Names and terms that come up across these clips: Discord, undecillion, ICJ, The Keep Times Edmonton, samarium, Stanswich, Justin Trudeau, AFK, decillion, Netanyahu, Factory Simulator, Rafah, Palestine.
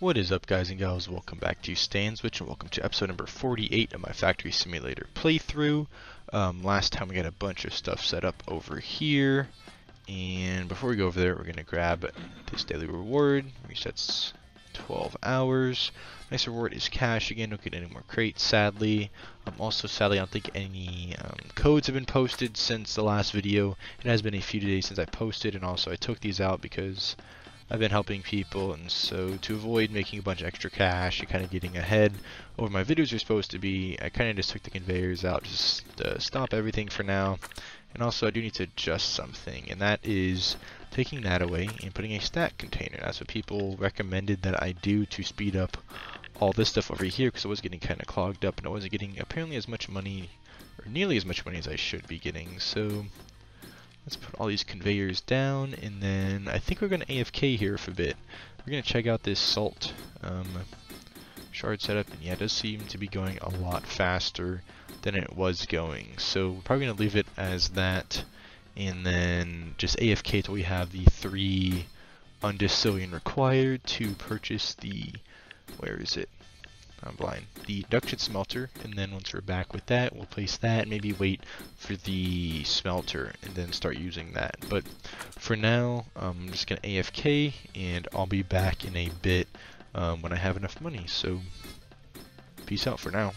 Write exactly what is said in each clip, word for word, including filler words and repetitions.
What is up, guys and gals? Welcome back to Stanswich and welcome to episode number forty-eight of my Factory Simulator playthrough. Um, last time we got a bunch of stuff set up over here, and before we go over there, we're gonna grab this daily reward. Resets twelve hours. Nice reward is cash again. Don't get any more crates, sadly. Um, also, sadly, I don't think any um, codes have been posted since the last video. It has been a few days since I posted, and also I took these out because I've been helping people, and so to avoid making a bunch of extra cash and kind of getting ahead over my videos are supposed to be, I kind of just took the conveyors out just to stop everything for now. And also I do need to adjust something, and that is taking that away and putting a stack container. That's what people recommended that I do to speed up all this stuff over here, because I was getting kind of clogged up and I wasn't getting apparently as much money, or nearly as much money as I should be getting. So let's put all these conveyors down, and then I think we're going to A F K here for a bit. We're going to check out this salt um, shard setup, and yeah, it does seem to be going a lot faster than it was going. So we're probably going to leave it as that, and then just A F K till we have the three undecillion required to purchase the, where is it? I'm blind. The induction smelter, and then once we're back with that, we'll place that, and maybe wait for the smelter, and then start using that. But for now, um, I'm just gonna A F K, and I'll be back in a bit um, when I have enough money. So, peace out for now.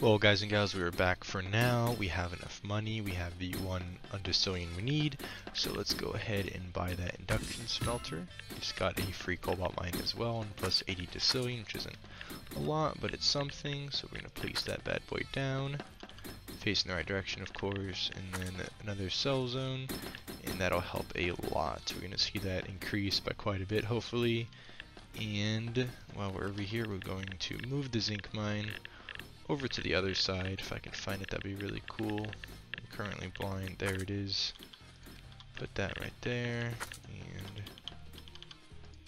Well, guys and gals, we are back for now. We have enough money. We have the one undecillion we need. So let's go ahead and buy that induction smelter. It's got a free cobalt mine as well, and plus eighty decillion, which isn't a lot, but it's something. So we're going to place that bad boy down, facing the right direction, of course, and then another cell zone, and that'll help a lot. We're going to see that increase by quite a bit, hopefully. And while we're over here, we're going to move the zinc mine over to the other side. If I can find it, that'd be really cool. I'm currently blind. There it is. Put that right there and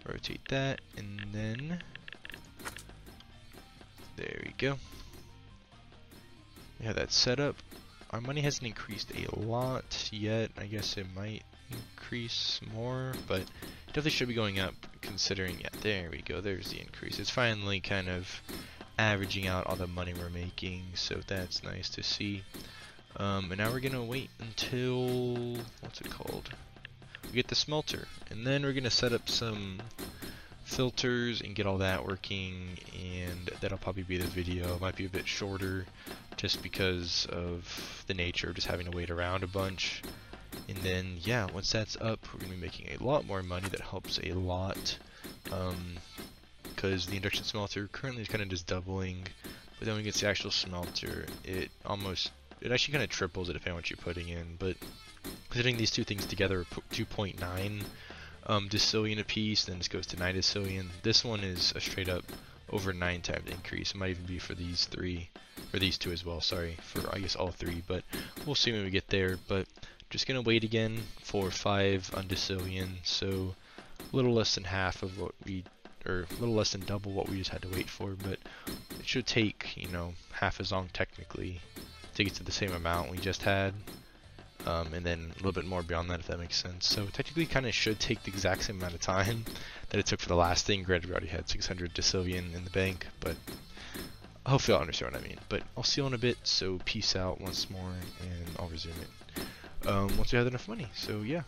rotate that, and then there we go. We have that set up. Our money hasn't increased a lot yet. I guess it might increase more, but it definitely should be going up considering, yeah, there we go, there's the increase. It's finally kind of averaging out all the money we're making, so that's nice to see. Um, and now we're gonna wait until, what's it called? We get the smelter, and then we're gonna set up some filters and get all that working, and that'll probably be the video. It might be a bit shorter just because of the nature of just having to wait around a bunch. And then yeah, once that's up, we're gonna be making a lot more money. That helps a lot. Um, because the induction smelter currently is kind of just doubling, but then when it gets the actual smelter, it almost, it actually kind of triples it depending on what you're putting in, but considering these two things together, two point nine um, decillion a piece, then this goes to nine decillion. This one is a straight up over nine times increase. It might even be for these three, or these two as well, sorry, for I guess all three, but we'll see when we get there. But just gonna wait again for five undecillion, so a little less than half of what we, or a little less than double what we just had to wait for, but it should take, you know, half as long technically to get to the same amount we just had, um, and then a little bit more beyond that, if that makes sense. So technically kind of should take the exact same amount of time that it took for the last thing. Granted, we already had six hundred decillion in the bank, but hopefully I'll understand what I mean. But I'll see you in a bit, so peace out once more, and I'll resume it um, once we have enough money. So yeah.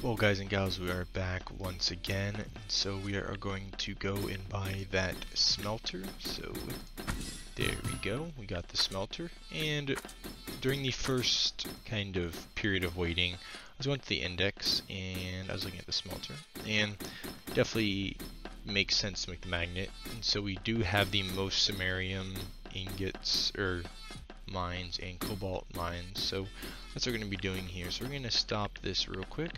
Well, guys and gals, we are back once again. So we are going to go and buy that smelter. So there we go, we got the smelter. And during the first kind of period of waiting, I was going to the index and I was looking at the smelter, and definitely makes sense to make the magnet. And so we do have the most samarium ingots or mines and cobalt mines, so that's what we're going to be doing here. So we're going to stop this real quick.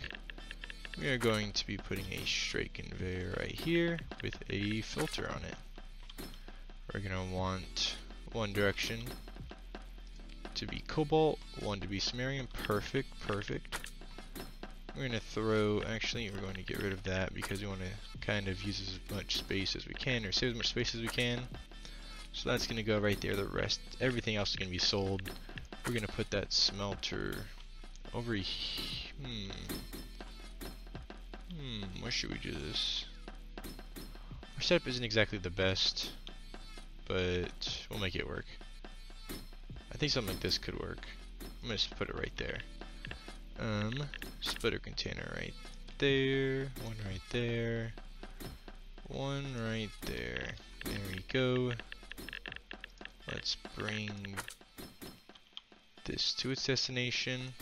We are going to be putting a straight conveyor right here with a filter on it. We're going to want one direction to be cobalt, one to be samarium. Perfect, perfect. We're going to throw, actually we're going to get rid of that because we want to kind of use as much space as we can, or save as much space as we can. So that's going to go right there. The rest, everything else is going to be sold. We're going to put that smelter over here. Hmm. Hmm, where should we do this? Our setup isn't exactly the best, but we'll make it work. I think something like this could work. I'm going to put it right there. Um, splitter container right there, one right there, one right there. There we go. Let's bring this to its destination.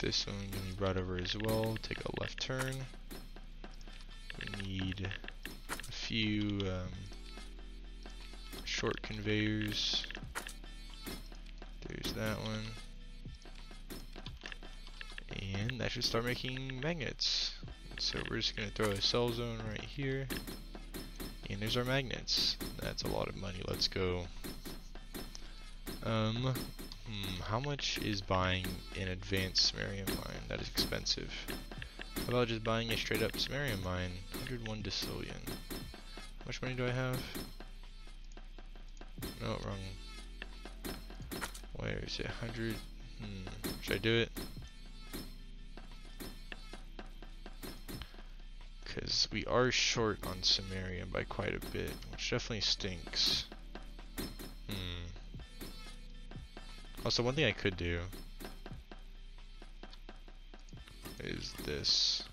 This one can be brought over as well. Take a left turn. We need a few um, short conveyors. There's that one. And that should start making magnets. So we're just going to throw a cell zone right here. And there's our magnets. That's a lot of money. Let's go. Um, hmm, how much is buying an advanced samarium mine? That is expensive. How about just buying a straight up samarium mine? one hundred one decillion. How much money do I have? No, wrong. Where is it? one hundred. Hmm. Should I do it? Because we are short on samarium by quite a bit, which definitely stinks. Hmm. Also, one thing I could do is this.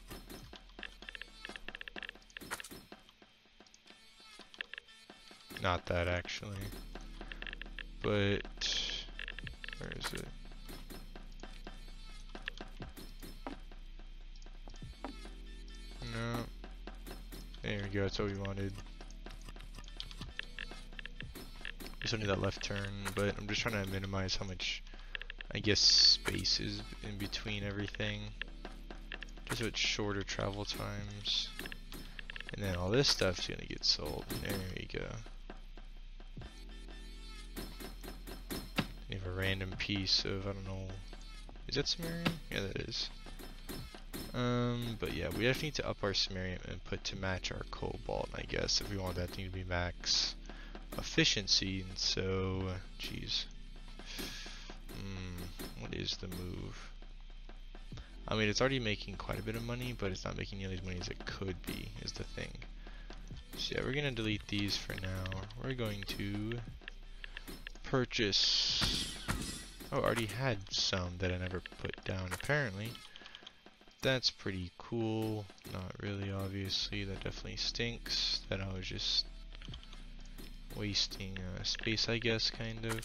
Not that, actually. But where is it? No. There we go, that's what we wanted. Just wanted that left turn, but I'm just trying to minimize how much, I guess, space is in between everything. Just so it's shorter travel times. And then all this stuff's gonna get sold. There we go. We have a random piece of, I don't know, is that samarium? Yeah, that is. Um, but yeah, we actually need to up our samarium input to match our cobalt, I guess, if we want that thing to be max efficiency. And so, jeez, mm, what is the move? I mean, it's already making quite a bit of money, but it's not making nearly as money as it could be, is the thing. So yeah, we're gonna delete these for now. We're going to purchase. Oh, I already had some that I never put down, apparently. That's pretty cool. Not really, obviously. That definitely stinks that I was just wasting uh, space, I guess, kind of,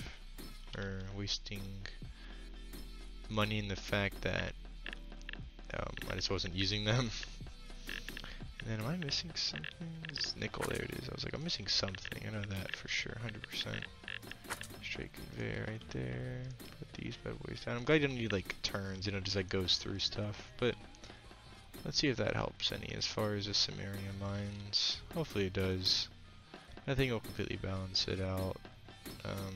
or wasting money in the fact that um, I just wasn't using them. And then, am I missing something? It's nickel. There it is. I was like, I'm missing something. I know that for sure, one hundred percent. Straight conveyor right there. Put these bad boys down. I'm glad you don't need like turns, you know, just like goes through stuff. But let's see if that helps any as far as the samarium mines. Hopefully it does. I think it'll completely balance it out. Um,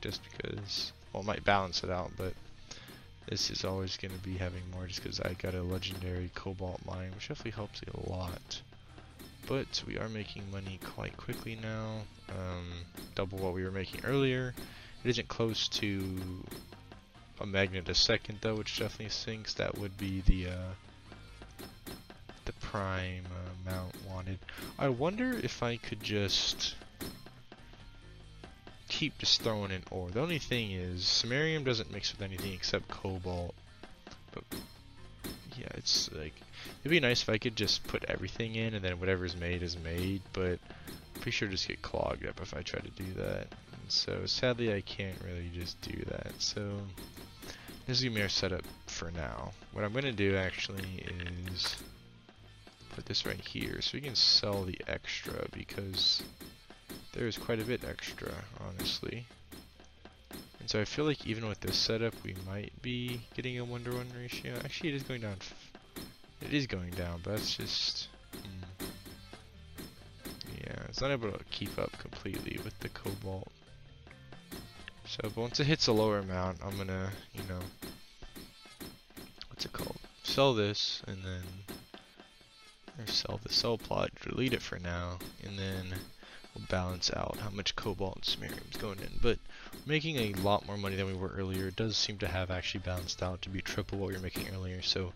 just because, well, it might balance it out, but this is always going to be having more just because I got a legendary cobalt mine, which definitely helps a lot. But we are making money quite quickly now, um, double what we were making earlier. It isn't close to a magnet a second though, which definitely sinks. That would be the uh, the prime uh, amount wanted. I wonder if I could just keep just throwing in ore. The only thing is, samarium doesn't mix with anything except cobalt. But yeah, it's like, it'd be nice if I could just put everything in and then whatever's made is made, but I'm pretty sure I'd just get clogged up if I try to do that. And so sadly I can't really just do that. So this is gonna be our setup for now. What I'm gonna do actually is put this right here so we can sell the extra, because there's quite a bit extra, honestly. And so I feel like even with this setup, we might be getting a one to one ratio. Actually, it is going down. It is going down, but that's just, hmm. yeah, it's not able to keep up completely with the cobalt. So, but once it hits a lower amount, I'm gonna, you know, what's it called? Sell this, and then or sell the cell plot. Delete it for now, and then we'll balance out how much cobalt and samarium is going in. But making a lot more money than we were earlier. It does seem to have actually balanced out to be triple what we were making earlier. So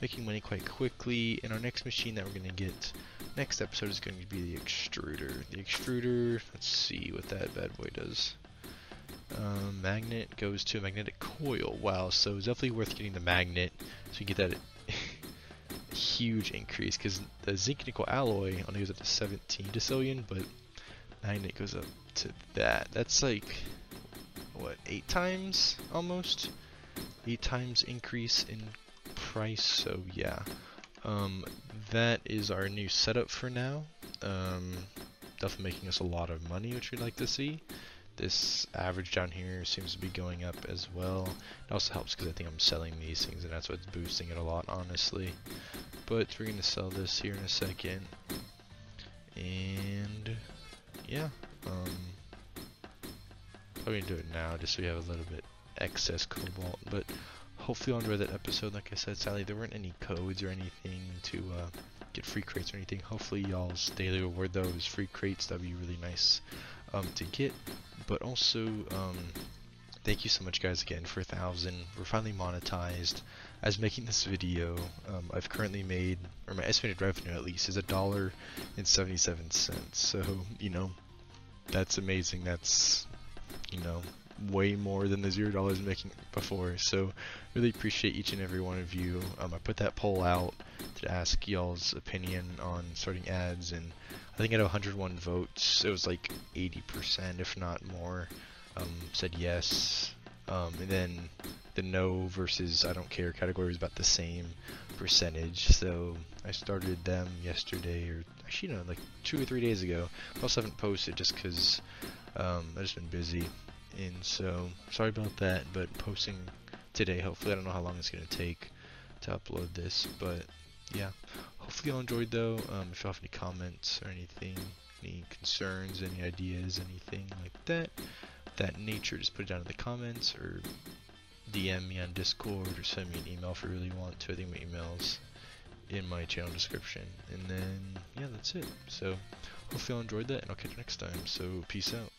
making money quite quickly. And our next machine that we're going to get next episode is going to be the extruder. The extruder, let's see what that bad boy does. Um, magnet goes to a magnetic coil. Wow, so it's definitely worth getting the magnet so we get that huge increase, because the zinc nickel alloy only goes up to seventeen decillion, but magnet goes up to that. That's like, what, eight times almost? Eight times increase in price, so yeah. Um, that is our new setup for now. Um, definitely making us a lot of money, which we'd like to see. This average down here seems to be going up as well. It also helps because I think I'm selling these things and that's what's boosting it a lot, honestly. But we're going to sell this here in a second. And yeah, um, probably do it now just so we have a little bit excess cobalt. But hopefully you'll enjoy that episode. Like I said, sadly there weren't any codes or anything to uh, get free crates or anything. Hopefully y'all's daily reward though is free crates. That'd be really nice um, to get. But also, um, thank you so much guys again for a thousand. We're finally monetized. As making this video, um, I've currently made, or my estimated revenue at least, is a dollar and seventy-seven cents. So, you know, that's amazing. That's, you know, way more than the zero dollars making before. So, really appreciate each and every one of you. Um, I put that poll out to ask y'all's opinion on starting ads, and I think I had one hundred one votes. It was like eighty percent, if not more, um, said yes. Um, and then the no versus I don't care category was about the same percentage. So I started them yesterday, or actually no, like two or three days ago. I also haven't posted just because um, I've just been busy. And so sorry about that, but posting today, hopefully. I don't know how long it's going to take to upload this, but yeah. Hopefully y'all enjoyed though. Um, if y'all have any comments or anything, any concerns, any ideas, anything like that, that nature, just put it down in the comments or D M me on Discord or send me an email if you really want to. I think my email's in my channel description. And then yeah, that's it. So hopefully y'all enjoyed that, and I'll catch you next time. So peace out.